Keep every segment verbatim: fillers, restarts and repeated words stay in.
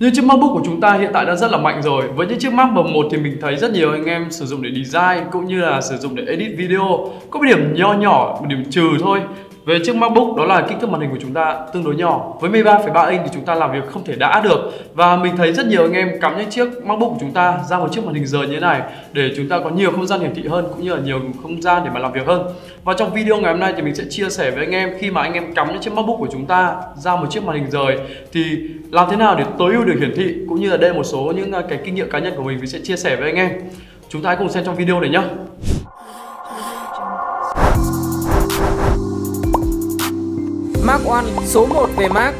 Như chiếc MacBook của chúng ta hiện tại đã rất là mạnh rồi. Với những chiếc Mac M một thì mình thấy rất nhiều anh em sử dụng để design cũng như là sử dụng để edit video. Có một điểm nho nhỏ, một điểm trừ thôi về chiếc MacBook, đó là kích thước màn hình của chúng ta tương đối nhỏ. Với mười ba phẩy ba inch thì chúng ta làm việc không thể đã được. Và mình thấy rất nhiều anh em cắm những chiếc MacBook của chúng ta ra một chiếc màn hình rời như thế này để chúng ta có nhiều không gian hiển thị hơn, cũng như là nhiều không gian để mà làm việc hơn. Và trong video ngày hôm nay thì mình sẽ chia sẻ với anh em khi mà anh em cắm những chiếc MacBook của chúng ta ra một chiếc màn hình rời thì làm thế nào để tối ưu được hiển thị, cũng như là đây một số những cái kinh nghiệm cá nhân của mình mình sẽ chia sẻ với anh em. Chúng ta hãy cùng xem trong video này nhé. MacOne số một về Mac.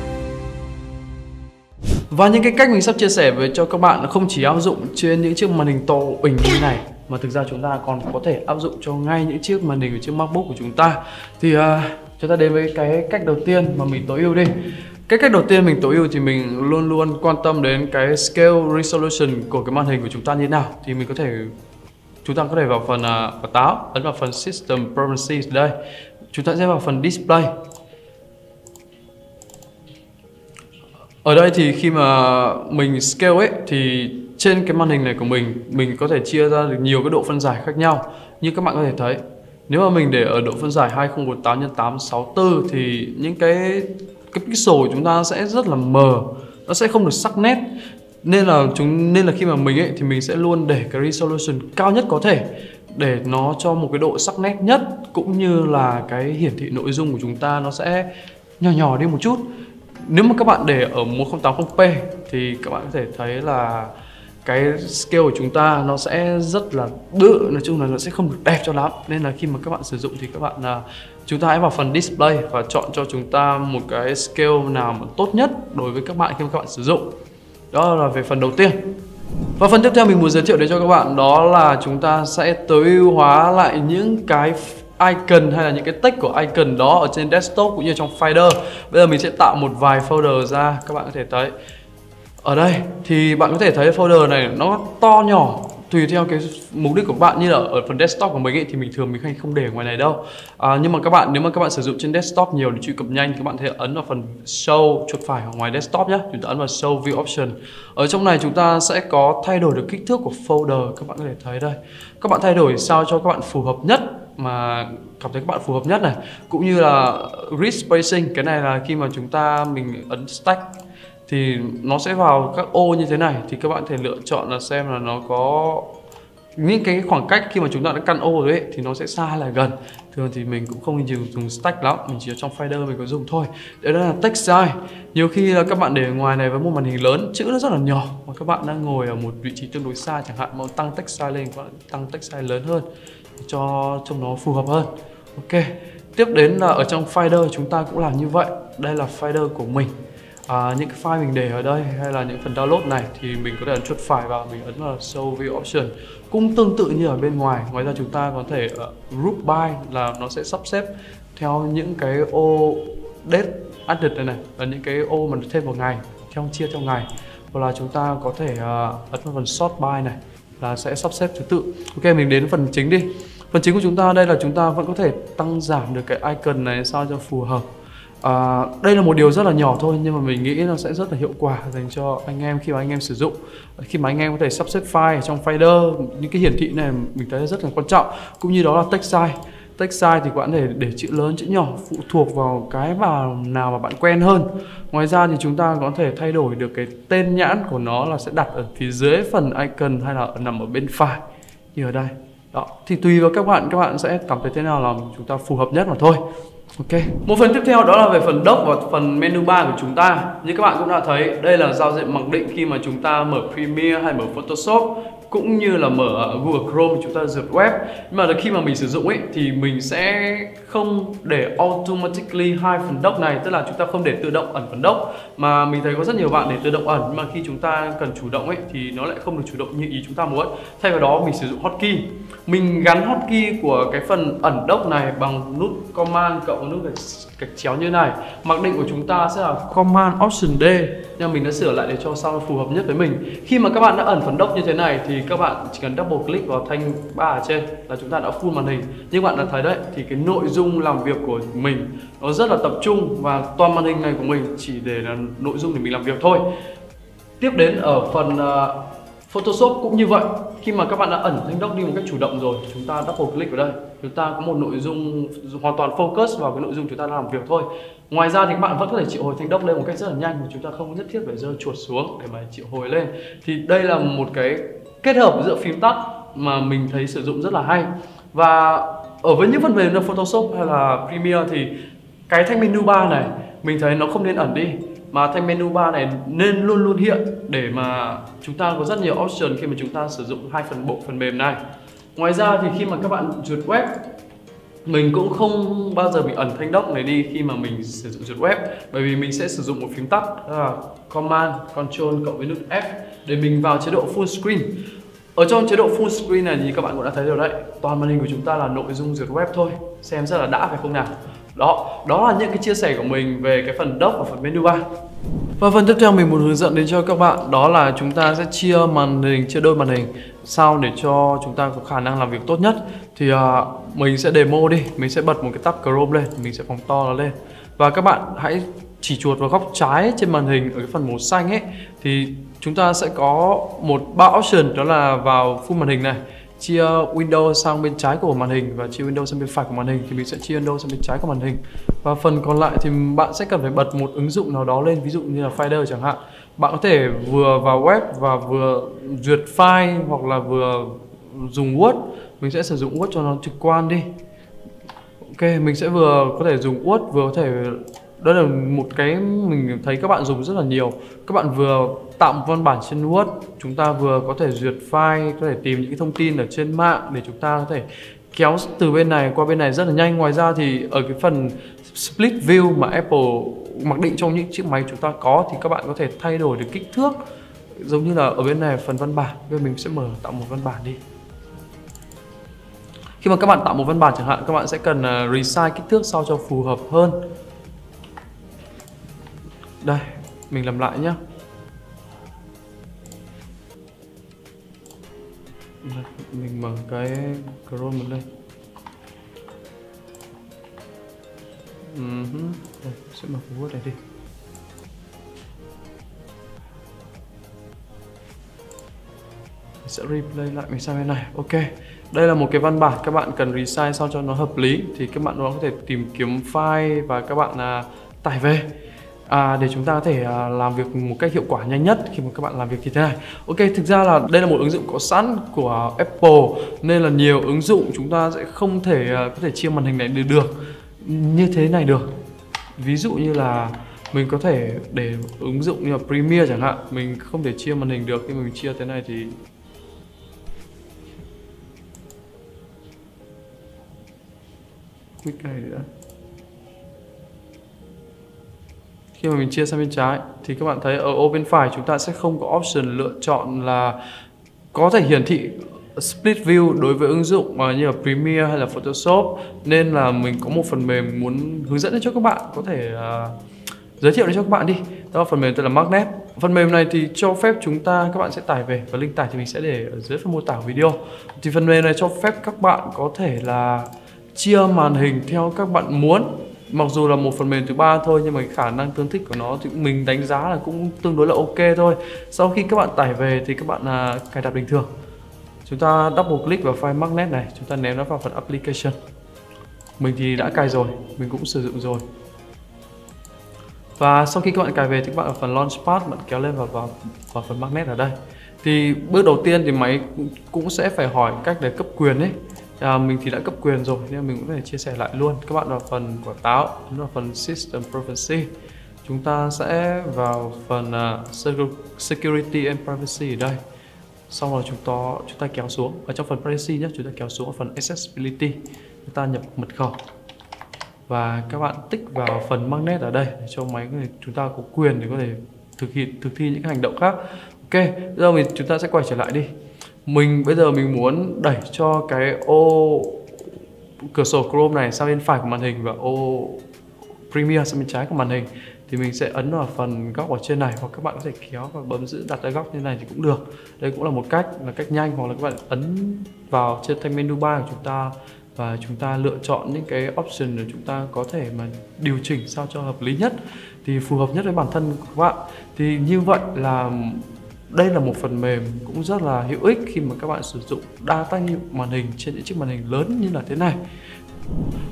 Và những cái cách mình sắp chia sẻ với cho các bạn nó không chỉ áp dụng trên những chiếc màn hình to ình như này, mà thực ra chúng ta còn có thể áp dụng cho ngay những chiếc màn hình của chiếc MacBook của chúng ta. Thì uh, chúng ta đến với cái cách đầu tiên mà mình tối ưu đi. Cái cách đầu tiên mình tối ưu thì mình luôn luôn quan tâm đến cái scale resolution của cái màn hình của chúng ta như thế nào. Thì mình có thể chúng ta có thể vào phần uh, quả táo, ấn vào phần System Preferences đây. Chúng ta sẽ vào phần Display. Ở đây thì khi mà mình scale ấy thì trên cái màn hình này của mình mình có thể chia ra được nhiều cái độ phân giải khác nhau. Như các bạn có thể thấy, nếu mà mình để ở độ phân giải hai không bốn tám nhân tám sáu tư thì những cái cái pixel của chúng ta sẽ rất là mờ, nó sẽ không được sắc nét. Nên là chúng nên là khi mà mình ấy thì mình sẽ luôn để cái resolution cao nhất có thể để nó cho một cái độ sắc nét nhất, cũng như là cái hiển thị nội dung của chúng ta nó sẽ nhỏ nhỏ đi một chút. Nếu mà các bạn để ở một không tám không p thì các bạn có thể thấy là cái scale của chúng ta nó sẽ rất là đự, nói chung là nó sẽ không được đẹp cho lắm. Nên là khi mà các bạn sử dụng thì các bạn là chúng ta hãy vào phần display và chọn cho chúng ta một cái scale nào mà tốt nhất đối với các bạn khi mà các bạn sử dụng. Đó là về phần đầu tiên. Và phần tiếp theo mình muốn giới thiệu đến cho các bạn đó là chúng ta sẽ tối ưu hóa lại những cái icon hay là những cái text của icon đó ở trên desktop cũng như trong Finder. Bây giờ mình sẽ tạo một vài folder ra, các bạn có thể thấy. Ở đây thì bạn có thể thấy folder này nó to nhỏ tùy theo cái mục đích của bạn. Như là ở phần desktop của mình ấy, thì mình thường mình không để ngoài này đâu. À, nhưng mà các bạn nếu mà các bạn sử dụng trên desktop nhiều để truy cập nhanh thì các bạn có thể ấn vào phần show chuột phải ở ngoài desktop nhé. Chúng ta ấn vào show view option. Ở trong này chúng ta sẽ có thay đổi được kích thước của folder, các bạn có thể thấy đây. Các bạn thay đổi sao cho các bạn phù hợp nhất mà cảm thấy các bạn phù hợp nhất này, cũng như là grid spacing. Cái này là khi mà chúng ta mình ấn stack thì nó sẽ vào các ô như thế này, thì các bạn có thể lựa chọn là xem là nó có những cái khoảng cách khi mà chúng ta đã căn ô rồi ấy, thì nó sẽ xa hay là gần. Thường thì mình cũng không dùng, dùng stack lắm, mình chỉ trong Finder mình có dùng thôi. Đấy là text size. Nhiều khi là các bạn để ngoài này với một màn hình lớn, chữ nó rất là nhỏ mà các bạn đang ngồi ở một vị trí tương đối xa chẳng hạn, mà tăng text size lên, các bạn tăng text size lớn hơn cho trông nó phù hợp hơn. Ok, tiếp đến là ở trong Finder chúng ta cũng làm như vậy. Đây là Finder của mình. À, những cái file mình để ở đây hay là những phần download này thì mình có thể ấn chuột phải vào, mình ấn vào show view option, cũng tương tự như ở bên ngoài. Ngoài ra chúng ta có thể uh, group by là nó sẽ sắp xếp theo những cái ô date added này này, là những cái ô mà thêm vào ngày, theo chia theo ngày. Hoặc là chúng ta có thể uh, ấn vào phần sort by này là sẽ sắp xếp thứ tự. Ok, mình đến phần chính đi. Phần chính của chúng ta đây là chúng ta vẫn có thể tăng giảm được cái icon này sao cho phù hợp. À, đây là một điều rất là nhỏ thôi nhưng mà mình nghĩ nó sẽ rất là hiệu quả dành cho anh em khi mà anh em sử dụng. Khi mà anh em có thể sắp xếp file trong Finder, những cái hiển thị này mình thấy rất là quan trọng. Cũng như đó là text size. Text size thì các bạn để, để chữ lớn, chữ nhỏ phụ thuộc vào cái vào nào mà bạn quen hơn. Ngoài ra thì chúng ta có thể thay đổi được cái tên nhãn của nó là sẽ đặt ở phía dưới phần icon hay là nằm ở bên phải như ở đây. Đó, thì tùy vào các bạn, các bạn sẽ cảm thấy thế nào là chúng ta phù hợp nhất mà thôi. Ok. Một phần tiếp theo đó là về phần dock và phần menu bar của chúng ta. Như các bạn cũng đã thấy, đây là giao diện mặc định khi mà chúng ta mở Premiere hay mở Photoshop, cũng như là mở Google Chrome chúng ta duyệt web. Nhưng mà khi mà mình sử dụng ấy thì mình sẽ không để automatically hai phần dock này, tức là chúng ta không để tự động ẩn phần dock, mà mình thấy có rất nhiều bạn để tự động ẩn, nhưng mà khi chúng ta cần chủ động ấy thì nó lại không được chủ động như ý chúng ta muốn. Thay vào đó mình sử dụng hotkey. Mình gắn hotkey của cái phần ẩn dock này bằng nút command cộng nút gạch chéo như này. Mặc định của chúng ta sẽ là command option D, nhưng mình đã sửa lại để cho sao nó phù hợp nhất với mình. Khi mà các bạn đã ẩn phần dock như thế này thì các bạn chỉ cần double click vào thanh ba ở trên là chúng ta đã full màn hình. Như bạn đã thấy đấy, thì cái nội dung làm việc của mình nó rất là tập trung và toàn màn hình này của mình chỉ để là nội dung để mình làm việc thôi. Tiếp đến ở phần uh, Photoshop cũng như vậy. Khi mà các bạn đã ẩn thanh doc đi một cách chủ động rồi, chúng ta double click vào đây, chúng ta có một nội dung hoàn toàn focus vào cái nội dung chúng ta đang làm việc thôi. Ngoài ra thì các bạn vẫn có thể triệu hồi thanh doc lên một cách rất là nhanh, mà chúng ta không nhất thiết phải giơ chuột xuống để mà triệu hồi lên. Thì đây là một cái kết hợp giữa phím tắt mà mình thấy sử dụng rất là hay. Và ở với những phần mềm như Photoshop hay là Premiere thì cái thanh menu bar này mình thấy nó không nên ẩn đi, mà thanh menu bar này nên luôn luôn hiện để mà chúng ta có rất nhiều option khi mà chúng ta sử dụng hai phần bộ phần mềm này. Ngoài ra thì khi mà các bạn duyệt web, mình cũng không bao giờ bị ẩn thanh doc này đi khi mà mình sử dụng duyệt web, bởi vì mình sẽ sử dụng một phím tắt là Command Control cộng với nút F để mình vào chế độ Full Screen. Ở trong chế độ Full Screen này thì các bạn cũng đã thấy rồi đấy, toàn màn hình của chúng ta là nội dung duyệt web thôi, xem rất là đã phải không nào. Đó, đó là những cái chia sẻ của mình về cái phần doc và phần menu bar. Và phần tiếp theo mình muốn hướng dẫn đến cho các bạn đó là chúng ta sẽ chia màn hình, chia đôi màn hình sao để cho chúng ta có khả năng làm việc tốt nhất. Thì uh, mình sẽ demo đi, mình sẽ bật một cái tab Chrome lên, mình sẽ phóng to nó lên. Và các bạn hãy chỉ chuột vào góc trái trên màn hình ở cái phần màu xanh ấy, thì chúng ta sẽ có một ba option, đó là vào full màn hình này, chia Windows sang bên trái của màn hình và chia Windows sang bên phải của màn hình. Thì mình sẽ chia Windows sang bên trái của màn hình. Và phần còn lại thì bạn sẽ cần phải bật một ứng dụng nào đó lên, ví dụ như là Finder chẳng hạn. Bạn có thể vừa vào web và vừa duyệt file hoặc là vừa dùng Word. Mình sẽ sử dụng Word cho nó trực quan đi. Ok, mình sẽ vừa có thể dùng Word, vừa có thể... Đó là một cái mình thấy các bạn dùng rất là nhiều. Các bạn vừa tạo một văn bản trên Word, chúng ta vừa có thể duyệt file, có thể tìm những cái thông tin ở trên mạng để chúng ta có thể kéo từ bên này qua bên này rất là nhanh. Ngoài ra thì ở cái phần Split View mà Apple mặc định trong những chiếc máy chúng ta có, thì các bạn có thể thay đổi được kích thước. Giống như là ở bên này phần văn bản, bây giờ mình sẽ mở tạo một văn bản đi. Khi mà các bạn tạo một văn bản chẳng hạn, các bạn sẽ cần resize kích thước sao cho phù hợp hơn. Đây, mình làm lại nhé. Mình mở cái Chrome mình lên. Uh-huh. Đây, sẽ mở cái Word này đi. Mình sẽ replay lại, mình sang bên này. Ok, đây là một cái văn bản các bạn cần resize sao cho nó hợp lý. Thì các bạn nó có thể tìm kiếm file và các bạn à, tải về. À, để chúng ta có thể à, làm việc một cách hiệu quả nhanh nhất khi mà các bạn làm việc như thế này. Ok, thực ra là đây là một ứng dụng có sẵn của Apple, nên là nhiều ứng dụng chúng ta sẽ không thể à, có thể chia màn hình này được như thế này được. Ví dụ như là mình có thể để ứng dụng như là Premiere chẳng hạn, mình không thể chia màn hình được. Khi mình chia thế này thì quýt này nữa. Khi mà mình chia sang bên trái thì các bạn thấy ở ô bên phải chúng ta sẽ không có option lựa chọn là có thể hiển thị Split View đối với ứng dụng như là Premiere hay là Photoshop. Nên là mình có một phần mềm muốn hướng dẫn cho các bạn, có thể uh, giới thiệu đến cho các bạn đi. Đó là phần mềm tên là Magnet. Phần mềm này thì cho phép chúng ta, các bạn sẽ tải về, và link tải thì mình sẽ để ở dưới phần mô tả của video. Thì phần mềm này cho phép các bạn có thể là chia màn hình theo các bạn muốn. Mặc dù là một phần mềm thứ ba thôi, nhưng mà cái khả năng tương thích của nó thì mình đánh giá là cũng tương đối là ok thôi. Sau khi các bạn tải về thì các bạn à, cài đặt bình thường. Chúng ta double click vào file Magnet này, chúng ta ném nó vào phần Application. Mình thì đã cài rồi, mình cũng sử dụng rồi. Và sau khi các bạn cài về thì các bạn ở phần Launchpad, bạn kéo lên vào, vào, vào phần Magnet ở đây. Thì bước đầu tiên thì máy cũng sẽ phải hỏi cách để cấp quyền ấy. À, mình thì đã cấp quyền rồi nên mình cũng phải chia sẻ lại luôn. Các bạn vào phần quả táo, đó là phần System Privacy. Chúng ta sẽ vào phần uh, Security and Privacy ở đây. Sau đó chúng ta, chúng ta kéo xuống. Ở trong phần Privacy nhé, chúng ta kéo xuống ở phần Accessibility. Chúng ta nhập mật khẩu. Và các bạn tích vào phần Magnet ở đây để cho máy chúng ta có quyền để có thể thực hiện thực thi những hành động khác. Ok, giờ mình chúng ta sẽ quay trở lại đi. Mình bây giờ mình muốn đẩy cho cái ô cửa sổ Chrome này sang bên phải của màn hình và ô Premiere sang bên trái của màn hình. Thì mình sẽ ấn vào phần góc ở trên này, hoặc các bạn có thể kéo và bấm giữ đặt ở góc như này thì cũng được. Đây cũng là một cách, là cách nhanh, hoặc là các bạn ấn vào trên thanh menu bar của chúng ta và chúng ta lựa chọn những cái option để chúng ta có thể mà điều chỉnh sao cho hợp lý nhất, thì phù hợp nhất với bản thân các bạn. Thì như vậy là đây là một phần mềm cũng rất là hữu ích khi mà các bạn sử dụng đa tác nhiệm màn hình trên những chiếc màn hình lớn như là thế này.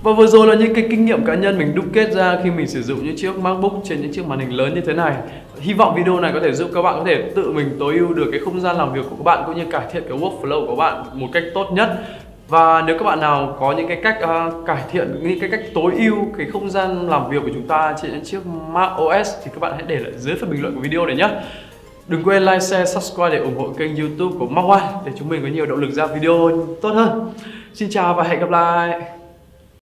Và vừa rồi là những cái kinh nghiệm cá nhân mình đúc kết ra khi mình sử dụng những chiếc MacBook trên những chiếc màn hình lớn như thế này. Hy vọng video này có thể giúp các bạn có thể tự mình tối ưu được cái không gian làm việc của các bạn cũng như cải thiện cái workflow của bạn một cách tốt nhất. Và nếu các bạn nào có những cái cách uh, cải thiện, những cái cách tối ưu cái không gian làm việc của chúng ta trên những chiếc macOS thì các bạn hãy để lại dưới phần bình luận của video này nhé. Đừng quên like, share, subscribe để ủng hộ kênh YouTube của MacOne để chúng mình có nhiều động lực ra video tốt hơn. Xin chào và hẹn gặp lại.